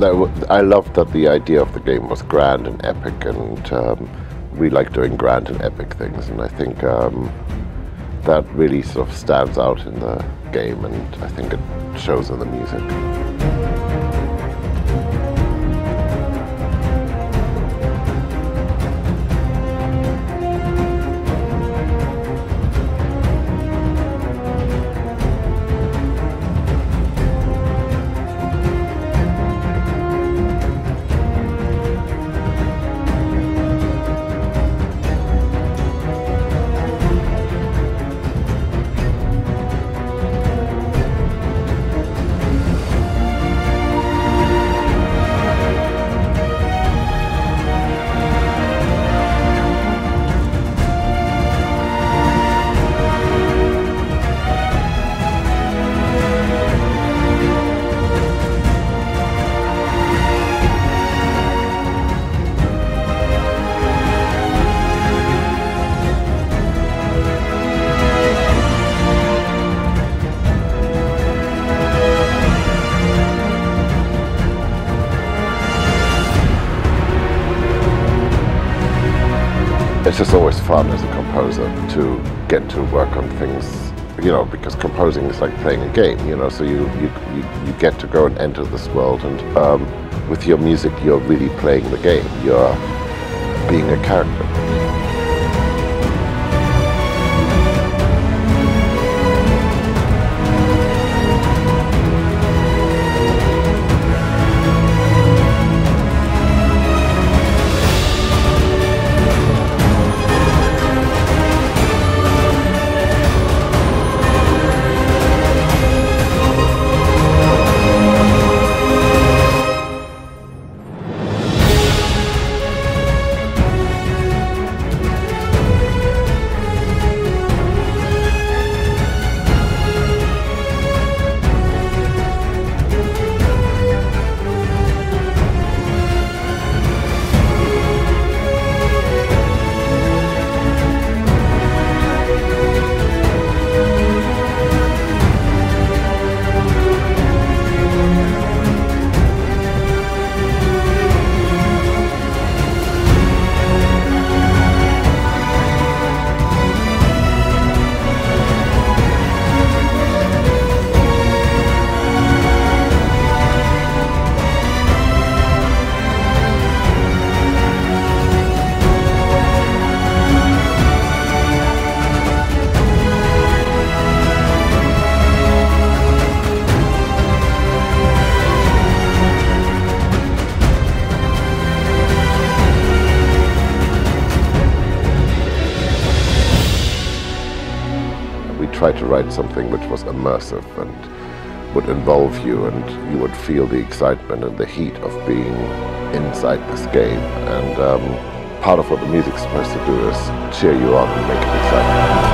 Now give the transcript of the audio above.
Well, I loved that the idea of the game was grand and epic, and we like doing grand and epic things, and I think that really sort of stands out in the game, and I think it shows in the music. It's just always fun as a composer to get to work on things, you know, because composing is like playing a game, you know, so you get to go and enter this world, and with your music you're really playing the game, you're being a character. Try to write something which was immersive and would involve you, and you would feel the excitement and the heat of being inside this game. And part of what the music's supposed to do is cheer you on and make it exciting.